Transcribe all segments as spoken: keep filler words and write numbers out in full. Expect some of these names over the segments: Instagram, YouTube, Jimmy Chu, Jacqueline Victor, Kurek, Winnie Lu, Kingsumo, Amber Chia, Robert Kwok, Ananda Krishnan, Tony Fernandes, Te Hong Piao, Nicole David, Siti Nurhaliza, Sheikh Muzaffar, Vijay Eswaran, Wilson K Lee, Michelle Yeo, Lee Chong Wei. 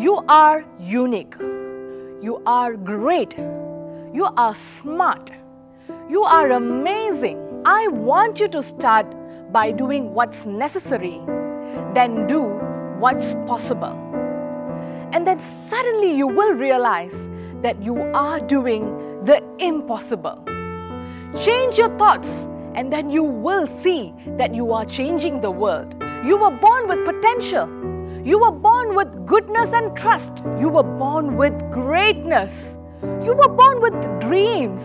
You are unique. You are great. You are smart. You are amazing. I want you to start by doing what's necessary, then do what's possible. And then suddenly you will realize that you are doing the impossible. Change your thoughts, and then you will see that you are changing the world. You were born with potential. You were born with goodness and trust. You were born with greatness. You were born with dreams.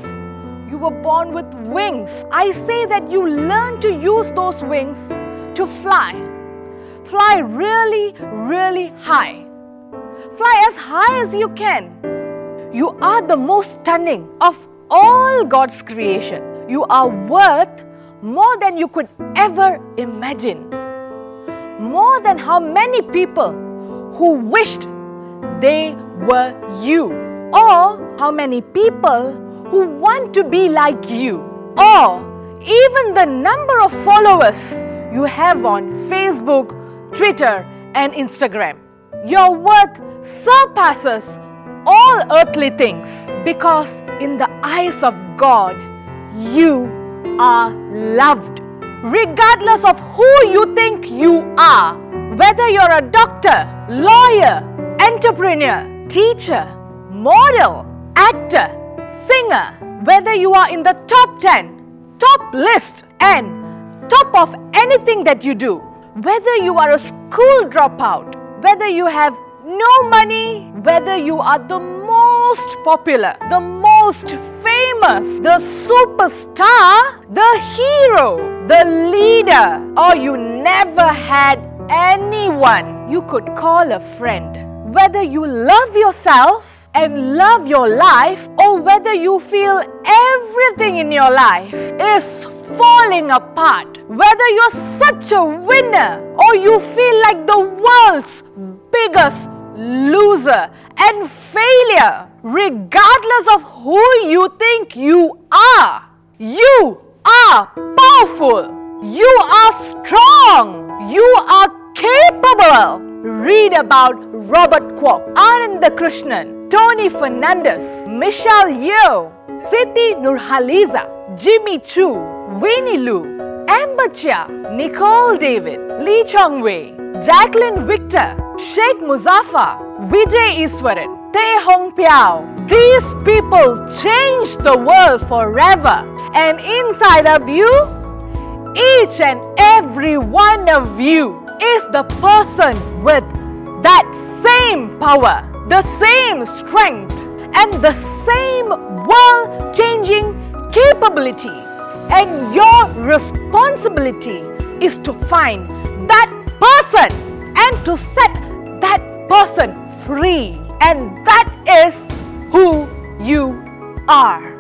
You were born with wings. I say that you learn to use those wings to fly. Fly really, really high. Fly as high as you can. You are the most stunning of all God's creation. You are worth more than you could ever imagine. More than how many people who wished they were you, or how many people who want to be like you, or even the number of followers you have on Facebook, Twitter, and Instagram. Your worth surpasses all earthly things, because in the eyes of God, you are loved. Regardless of who you think you are, whether you're a doctor, lawyer, entrepreneur, teacher, model, actor, singer, whether you are in the top ten, top list, and top of anything that you do, whether you are a school dropout, whether you have no money, whether you are the most popular, the most famous, the superstar, the hero, the leader, or you never had anyone you could call a friend. Whether you love yourself and love your life, or whether you feel everything in your life is falling apart, whether you're such a winner or you feel like the world's biggest loser and failure, regardless of who you think you are, you are powerful, you are strong, you are capable. Read about Robert Kwok, Ananda Krishnan, Tony Fernandes, Michelle Yeo, Siti Nurhaliza, Jimmy Chu, Winnie Lu, Amber Chia, Nicole David, Lee Chong Wei, Jacqueline Victor, Sheikh Muzaffar, Vijay Eswaran, Te Hong Piao. These people changed the world forever. And inside of you, each and every one of you is the person with that same power, the same strength, and the same world-changing capability. And your responsibility is to find that person and to set that person free. And that is who you are.